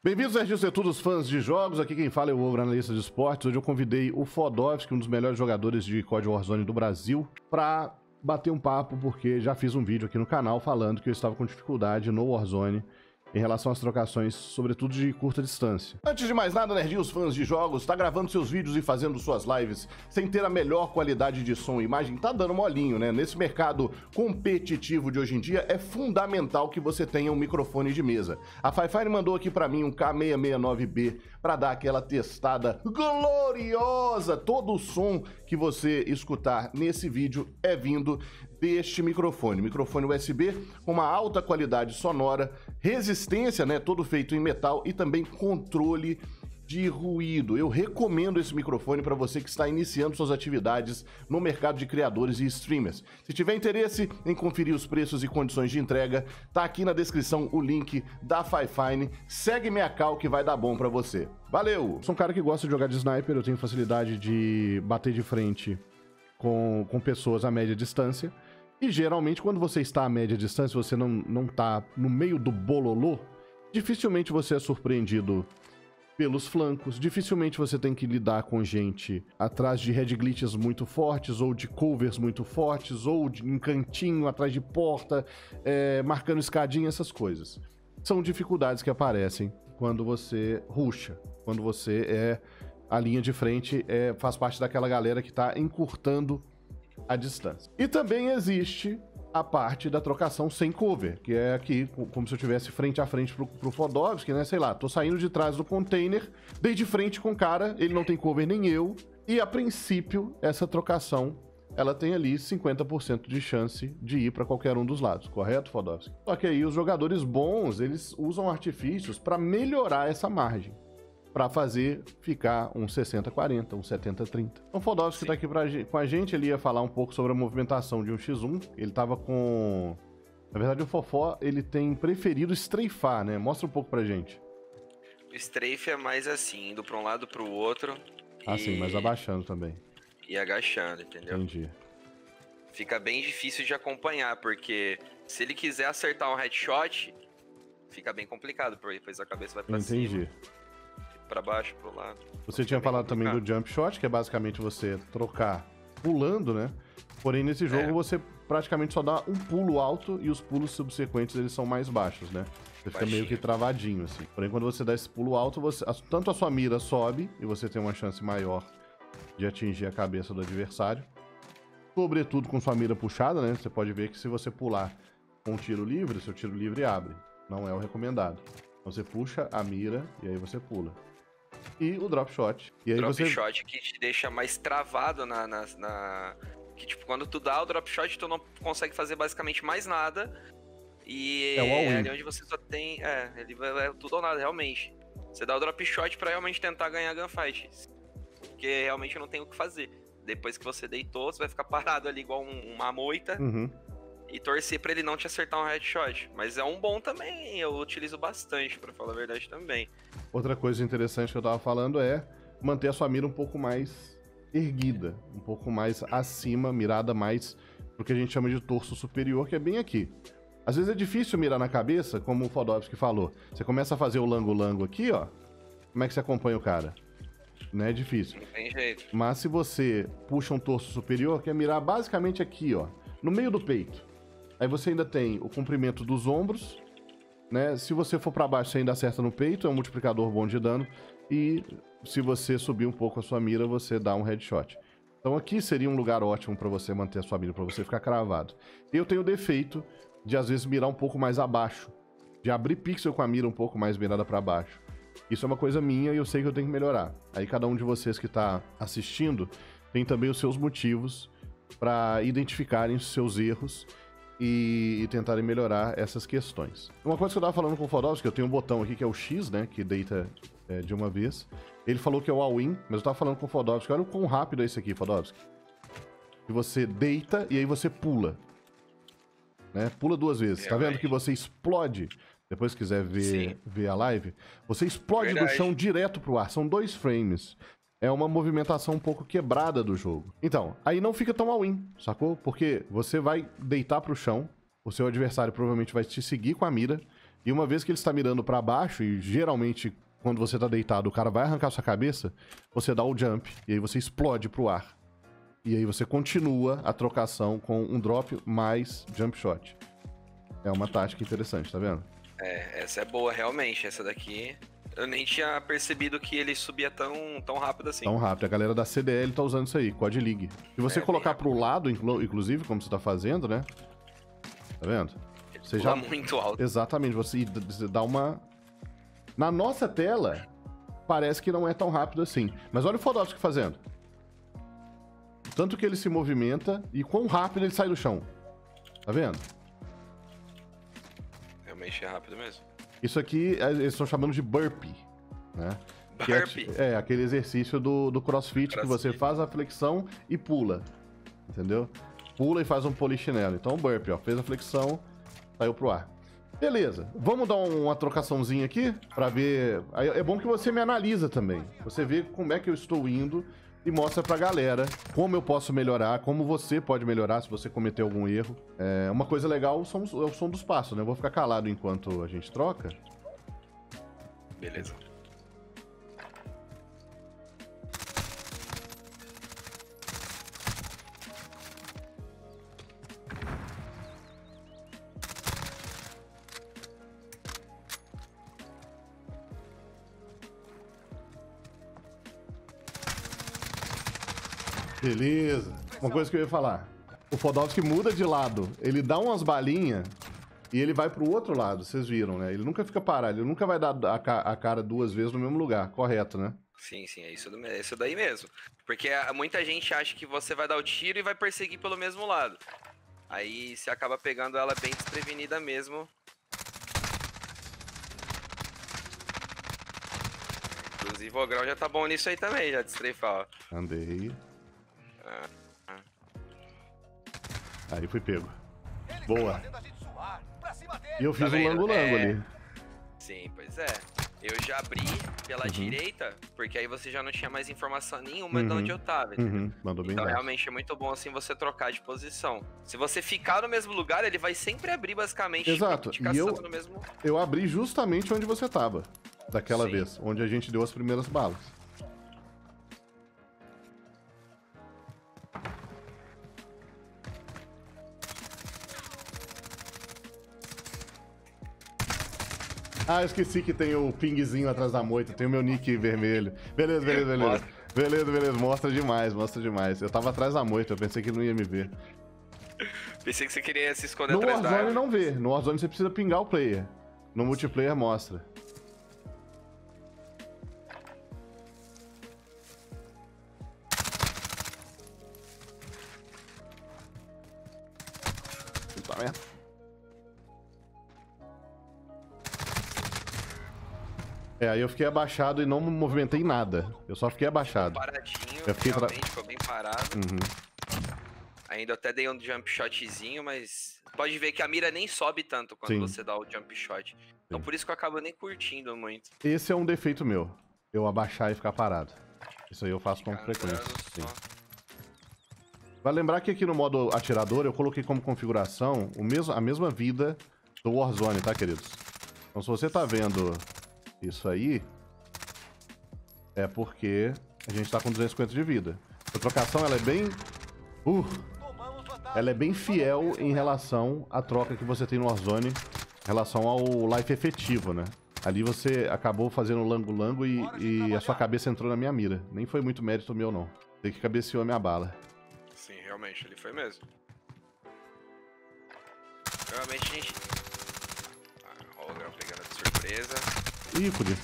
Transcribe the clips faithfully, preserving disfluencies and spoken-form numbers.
Bem-vindos, Serginho Setudo, os fãs de jogos. Aqui quem fala é o Ogro, analista de esportes. Hoje eu convidei o Fodovskiii, um dos melhores jogadores de C O D Warzone do Brasil, para bater um papo, porque já fiz um vídeo aqui no canal falando que eu estava com dificuldade no Warzone em relação às trocações, sobretudo de curta distância. Antes de mais nada, nerdinhos fãs de jogos, tá gravando seus vídeos e fazendo suas lives sem ter a melhor qualidade de som e imagem, tá dando molinho, né? Nesse mercado competitivo de hoje em dia, é fundamental que você tenha um microfone de mesa. A Fifine mandou aqui pra mim um K seiscentos e sessenta e nove B pra dar aquela testada gloriosa. Todo o som que você escutar nesse vídeo é vindo deste microfone, microfone U S B com uma alta qualidade sonora, resistência, né, todo feito em metal, e também controle de ruído. Eu recomendo esse microfone para você que está iniciando suas atividades no mercado de criadores e streamers. Se tiver interesse em conferir os preços e condições de entrega, tá aqui na descrição o link da Fifine. Segue minha cal que vai dar bom para você. Valeu! Sou um cara que gosta de jogar de sniper, eu tenho facilidade de bater de frente com, com pessoas a média distância. E geralmente, quando você está à média distância, você não, não tá no meio do bololô, dificilmente você é surpreendido pelos flancos, dificilmente você tem que lidar com gente atrás de head glitches muito fortes, ou de covers muito fortes, ou de, em cantinho, atrás de porta, é, marcando escadinha, essas coisas. São dificuldades que aparecem quando você rusha, quando você é... a linha de frente é, faz parte daquela galera que tá encurtando a distância. E também existe a parte da trocação sem cover, que é aqui, como se eu estivesse frente a frente pro, pro Fodovskiii, né? Sei lá, tô saindo de trás do container, dei de frente com o cara, ele não tem cover nem eu, e a princípio, essa trocação, ela tem ali cinquenta por cento de chance de ir para qualquer um dos lados, correto, Fodovskiii? Só que aí os jogadores bons, eles usam artifícios para melhorar essa margem, para fazer ficar um sessenta a quarenta, um setenta a trinta. Então o Fodovskiii tá aqui pra, com a gente, ele ia falar um pouco sobre a movimentação de um X um. Ele tava com... Na verdade, o Fofó, ele tem preferido strafar, né? Mostra um pouco pra gente. O strafe é mais assim, indo pra um lado pro outro. Ah, e... sim, mas abaixando também. E agachando, entendeu? Entendi. Fica bem difícil de acompanhar, porque se ele quiser acertar um headshot, fica bem complicado, porque depois a cabeça vai pra cima. Entendi. Pra baixo, pro lado. Você tinha falado também do jump shot, que é basicamente você trocar pulando, né? Porém, nesse jogo, é. você praticamente só dá um pulo alto e os pulos subsequentes, eles são mais baixos, né? Você Baixinho. Fica meio que travadinho, assim. Porém, quando você dá esse pulo alto, você, tanto a sua mira sobe e você tem uma chance maior de atingir a cabeça do adversário. Sobretudo com sua mira puxada, né? Você pode ver que se você pular com um tiro livre, seu tiro livre abre. Não é o recomendado. Então você puxa a mira e aí você pula. E o drop shot. E aí drop você... shot que te deixa mais travado na, na, na... Que tipo, quando tu dá o drop shot, tu não consegue fazer basicamente mais nada. E é, é ali onde você só tem... É, ele é tudo ou nada, realmente. Você dá o drop shot pra realmente tentar ganhar gunfight. Porque realmente não tem o que fazer. Depois que você deitou, você vai ficar parado ali igual um, uma moita. Uhum. E torcer pra ele não te acertar um headshot. Mas é um bom também, eu utilizo bastante, pra falar a verdade também. Outra coisa interessante que eu tava falando é manter a sua mira um pouco mais erguida, um pouco mais acima, mirada mais pro que a gente chama de torso superior, que é bem aqui. Às vezes é difícil mirar na cabeça, como o Fodovskiii falou. Você começa a fazer o lango-lango aqui, ó. Como é que você acompanha o cara? Não é difícil. Não tem jeito. Mas se você puxa um torso superior, que é mirar basicamente aqui, ó, no meio do peito. Aí você ainda tem o comprimento dos ombros, né? Se você for para baixo, você ainda acerta no peito, é um multiplicador bom de dano. E se você subir um pouco a sua mira, você dá um headshot. Então aqui seria um lugar ótimo para você manter a sua mira, para você ficar cravado. Eu tenho o defeito de, às vezes, mirar um pouco mais abaixo, de abrir pixel com a mira um pouco mais mirada para baixo. Isso é uma coisa minha e eu sei que eu tenho que melhorar. Aí cada um de vocês que está assistindo tem também os seus motivos para identificarem os seus erros e tentarem melhorar essas questões. Uma coisa que eu tava falando com o Fodovskiii, eu tenho um botão aqui que é o X, né, que deita é, de uma vez. Ele falou que é o all-in, mas eu tava falando com o Fodovskiii, olha o quão rápido é esse aqui, Fodovskiii. E você deita e aí você pula. Né? Pula duas vezes. É, tá vendo mas... que você explode? Depois se quiser ver, ver a live, você explode Verdade. do chão direto pro ar. São dois frames. É uma movimentação um pouco quebrada do jogo. Então, aí não fica tão all-in, sacou? Porque você vai deitar pro chão, o seu adversário provavelmente vai te seguir com a mira, E uma vez que ele está mirando para baixo, e geralmente quando você está deitado o cara vai arrancar sua cabeça, você dá o jump e aí você explode para o ar. E aí você continua a trocação com um drop mais jump shot. É uma tática interessante, tá vendo? É, essa é boa realmente, essa daqui... Eu nem tinha percebido que ele subia tão, tão rápido assim. Tão rápido. A galera da C D L tá usando isso aí, C O D League. Se você é, colocar pro lado, inclusive, como você tá fazendo, né? Tá vendo? Ele você já... muito alto. Exatamente. Você dá uma... Na nossa tela, parece que não é tão rápido assim. Mas olha o Fodovskiii fazendo. Tanto que ele se movimenta e quão rápido ele sai do chão. Tá vendo? Realmente é rápido mesmo. Isso aqui, eles estão chamando de burpee, né? Burpee? É, é aquele exercício do, do crossfit, crossfit que você faz a flexão e pula, entendeu? Pula e faz um polichinelo. Então, burpee, ó, fez a flexão, saiu pro ar. Beleza, vamos dar uma trocaçãozinha aqui pra ver... É bom que você me analisa também. Você vê como é que eu estou indo e mostra pra galera como eu posso melhorar, como você pode melhorar se você cometer algum erro. É, uma coisa legal são, é o som dos passos, né? Eu vou ficar calado enquanto a gente troca. Beleza. Beleza. Uma coisa que eu ia falar. O Fodovskiii muda de lado. Ele dá umas balinhas e ele vai pro outro lado. Vocês viram, né? Ele nunca fica parado. Ele nunca vai dar a cara duas vezes no mesmo lugar. Correto, né? Sim, sim. É isso, é isso daí mesmo. Porque muita gente acha que você vai dar o tiro e vai perseguir pelo mesmo lado. Aí você acaba pegando ela bem desprevenida mesmo. Inclusive o Grau já tá bom nisso aí também. Já destrefar, ó. Andei. Aí foi pego. Boa. E eu fiz um lango-lango ali. Sim, pois é. Eu já abri pela uhum. direita, porque aí você já não tinha mais informação nenhuma uhum. de onde eu tava. Uhum. Mandou bem. Então baixo. Realmente é muito bom assim você trocar de posição. Se você ficar no mesmo lugar, ele vai sempre abrir basicamente. Exato. E eu, no mesmo... eu abri justamente onde você tava. Daquela Sim. vez, onde a gente deu as primeiras balas. Ah, eu esqueci que tem o pingzinho atrás da moita, tem o meu nick vermelho. Beleza, beleza, beleza. Beleza, beleza, mostra demais, mostra demais. Eu tava atrás da moita, eu pensei que ele não ia me ver. Pensei que você queria se esconder no atrás da... No Warzone não vê, no Warzone você precisa pingar o player. No multiplayer mostra. Puta merda. É, aí eu fiquei abaixado e não me movimentei nada. Eu só fiquei abaixado. Paradinho, eu fiquei realmente tra... ficou bem parado. Uhum. Ainda até dei um jump shotzinho, mas... Pode ver que a mira nem sobe tanto quando Sim. você dá o jump shot. Então Sim. por isso que eu acabo nem curtindo muito. Esse é um defeito meu. Eu abaixar e ficar parado. Isso aí eu faço com frequência. Sim. Vai lembrar que aqui no modo atirador eu coloquei como configuração o mesmo, a mesma vida do Warzone, tá, queridos? Então se você tá vendo... Isso aí é porque a gente tá com duzentos e cinquenta de vida. A trocação, ela é bem... Uh, ela é bem fiel em relação à troca que você tem no Warzone, em relação ao life efetivo, né? Ali você acabou fazendo lango-lango e, e a sua cabeça entrou na minha mira. Nem foi muito mérito meu, não. Você que cabeceou a minha bala. Sim, realmente, ele foi mesmo. Realmente, a gente... Ah, o Grau pegando de surpresa... Ícone.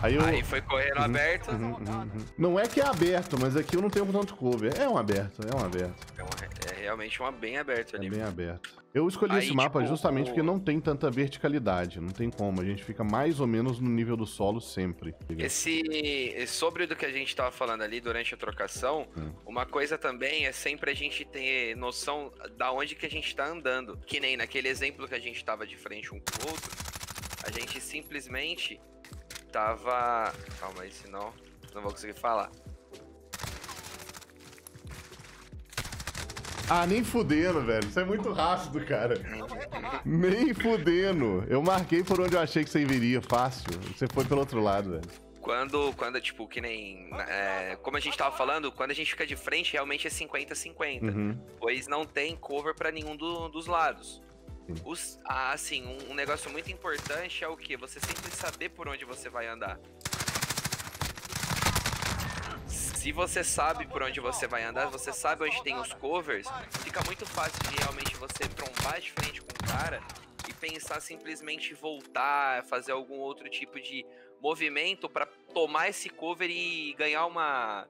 Aí, eu... Aí foi correndo uhum, aberto. Uhum, uhum. Não é que é aberto, mas aqui eu não tenho tanto cover. É um aberto, é um aberto. É, uma, é realmente uma bem aberta ali. É bem aberto. Eu escolhi Aí, esse mapa tipo, justamente o... porque não tem tanta verticalidade. Não tem como. A gente fica mais ou menos no nível do solo sempre. Esse... Sobre do que a gente tava falando ali durante a trocação, hum. uma coisa também é sempre a gente ter noção da onde que a gente tá andando. Que nem naquele exemplo que a gente tava de frente um pro outro. A gente simplesmente tava... Calma aí, senão não vou conseguir falar. Ah, nem fudendo, velho. Isso é muito rápido, cara. Nem fudendo. Eu marquei por onde eu achei que você viria, fácil. Você foi pelo outro lado, velho. Quando, quando, tipo, que nem... É, como a gente tava falando, quando a gente fica de frente, realmente é cinquenta a cinquenta. Uhum. Pois não tem cover pra nenhum do, dos lados. Os, ah, assim, um, um negócio muito importante é o quê? Você sempre saber por onde você vai andar. Se você sabe por onde você vai andar, você sabe onde tem os covers, fica muito fácil de realmente você trombar de frente com o cara e pensar simplesmente voltar, fazer algum outro tipo de movimento pra tomar esse cover e ganhar uma,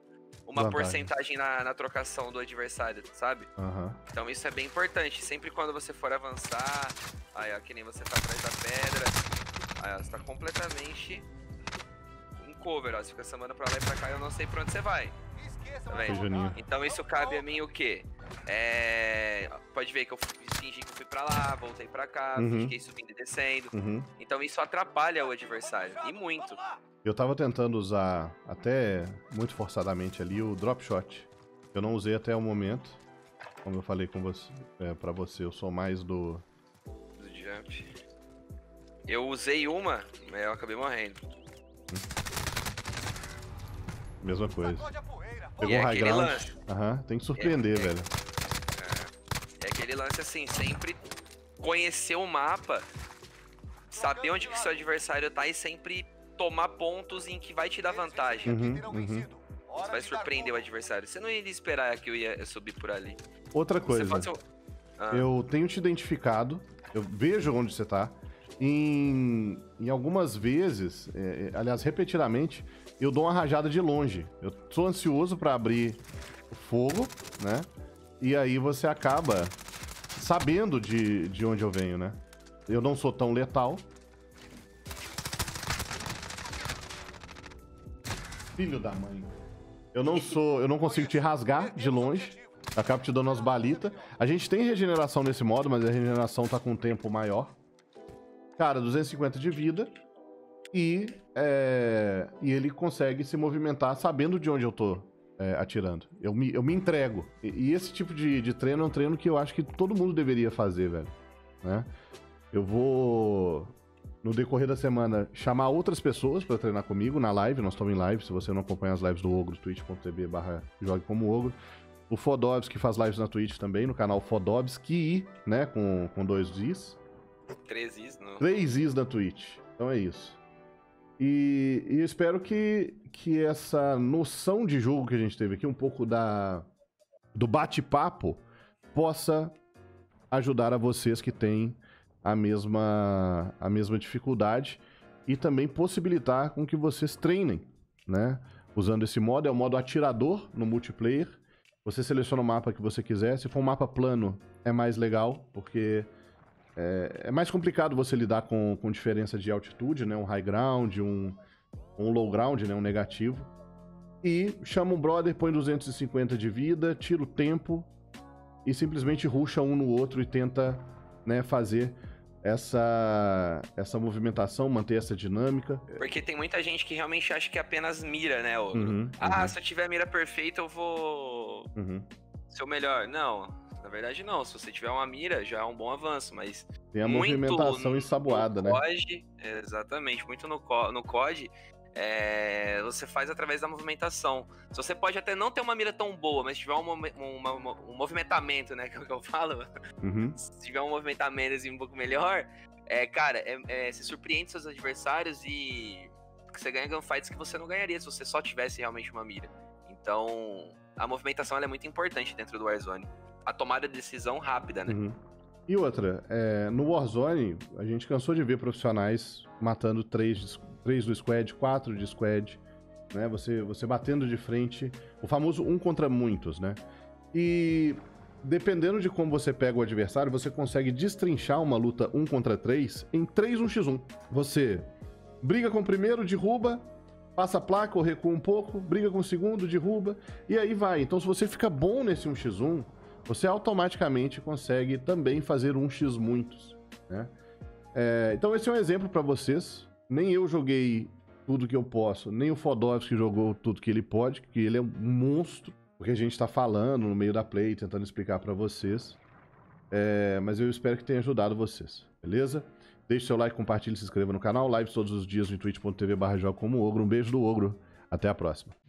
uma porcentagem na, na trocação do adversário, sabe? Uhum. Então isso é bem importante. Sempre quando você for avançar, aí ó, que nem você tá atrás da pedra, aí ó, você tá completamente um cover, ó, você fica samando pra lá e pra cá e eu não sei pra onde você vai. Tá vendo? Então isso cabe a mim o quê? É... Pode ver que eu fingi que eu fui pra lá, voltei pra cá, uhum. Fiquei subindo e descendo. Uhum. Então isso atrapalha o adversário, e muito. Eu tava tentando usar, até muito forçadamente ali, o drop shot. Eu não usei até o momento. Como eu falei com você, é, pra você, eu sou mais do... Do jump. Eu usei uma, mas eu acabei morrendo. Mesma coisa. Pegou é high ground. Aham, uhum, tem que surpreender, é, é, velho. É, é aquele lance assim, sempre conhecer o mapa, saber onde que seu adversário tá e sempre tomar pontos em que vai te dar vantagem. Uhum, uhum. Você vai surpreender o adversário. Você não ia esperar que eu ia subir por ali. Outra coisa, seu... ah. eu tenho te identificado, eu vejo onde você tá. Em, em algumas vezes, é, aliás, repetidamente, eu dou uma rajada de longe. Eu sou ansioso pra abrir o fogo, né? E aí você acaba sabendo de, de onde eu venho, né? Eu não sou tão letal. Filho da mãe. Eu não sou... Eu não consigo te rasgar de longe. Eu acabo te dando as balitas. A gente tem regeneração nesse modo, mas a regeneração tá com um tempo maior. Cara, duzentos e cinquenta de vida. E, é, e ele consegue se movimentar sabendo de onde eu tô é, atirando. Eu me, eu me entrego. E, e esse tipo de, de treino é um treino que eu acho que todo mundo deveria fazer, velho. Né? Eu vou, no decorrer da semana, chamar outras pessoas pra treinar comigo na live. Nós estamos em live. Se você não acompanha as lives do Ogro, twitch ponto tv barra jogue como Ogro. O Fodovskiii faz lives na Twitch também, no canal Fodovskiii, né? Com, com dois Is. Três Is, não. Três Is na Twitch. Então é isso. E, e eu espero que, que essa noção de jogo que a gente teve aqui, um pouco da, do bate-papo, possa ajudar a vocês que têm a mesma, a mesma dificuldade e também possibilitar com que vocês treinem, né? Usando esse modo, é o modo atirador no multiplayer. Você seleciona o mapa que você quiser. Se for um mapa plano, é mais legal, porque... É, é mais complicado você lidar com, com diferença de altitude, né? Um high ground, um, um low ground, né? Um negativo. E chama um brother, põe duzentos e cinquenta de vida, tira o tempo e simplesmente rusha um no outro e tenta, né, fazer essa, essa movimentação, manter essa dinâmica. Porque tem muita gente que realmente acha que apenas mira, né? Ogro? Uhum, ah, uhum. Se eu tiver a mira perfeita eu vou uhum. ser o melhor. Não... Na verdade, não. Se você tiver uma mira, já é um bom avanço, mas... Tem a muito movimentação ensaboada, né? C O D, exatamente. Muito no, no C O D, é, você faz através da movimentação. Você pode até não ter uma mira tão boa, mas se tiver um, uma, uma, um movimentamento, né? Que é o que eu falo. Uhum. Se tiver um movimentamento assim, um pouco melhor, é, cara, é, é, se surpreende seus adversários e você ganha gunfights que você não ganharia se você só tivesse realmente uma mira. Então, a movimentação ela é muito importante dentro do Warzone. A tomada de decisão rápida, né? Uhum. E outra, é, no Warzone, a gente cansou de ver profissionais matando três do squad, quatro de squad, né? Você, você batendo de frente, o famoso um contra muitos, né? E dependendo de como você pega o adversário, você consegue destrinchar uma luta um contra três em três um contra um. Você briga com o primeiro, derruba, passa a placa ou recua um pouco, briga com o segundo, derruba, e aí vai. Então se você fica bom nesse um contra um, você automaticamente consegue também fazer um contra muitos, né? É, então esse é um exemplo para vocês. Nem eu joguei tudo que eu posso, nem o Fodovskiii jogou tudo que ele pode, que ele é um monstro, o que a gente está falando no meio da play, tentando explicar para vocês. É, mas eu espero que tenha ajudado vocês, beleza? Deixe seu like, compartilhe, se inscreva no canal. Lives todos os dias no twitch ponto tv barra jogue como ogro. Um beijo do ogro. Até a próxima.